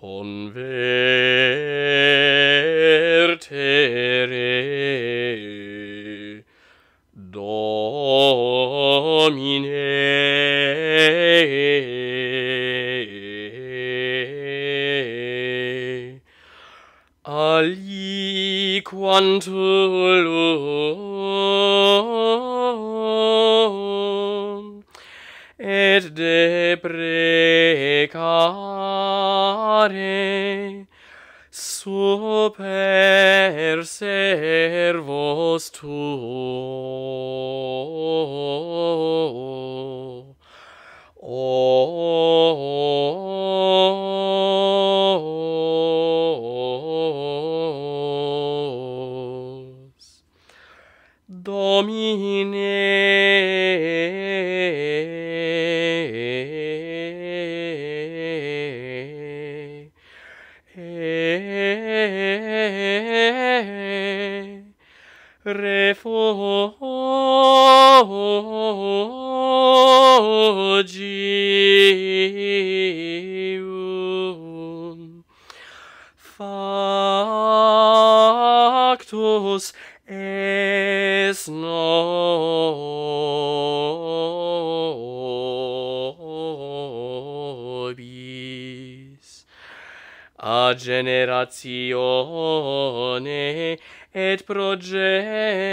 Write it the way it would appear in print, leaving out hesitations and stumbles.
Convertere, Domine, aliquantulum et deprecare super servos tuo. Domine, refugium factus es nobis a generatione et progenie.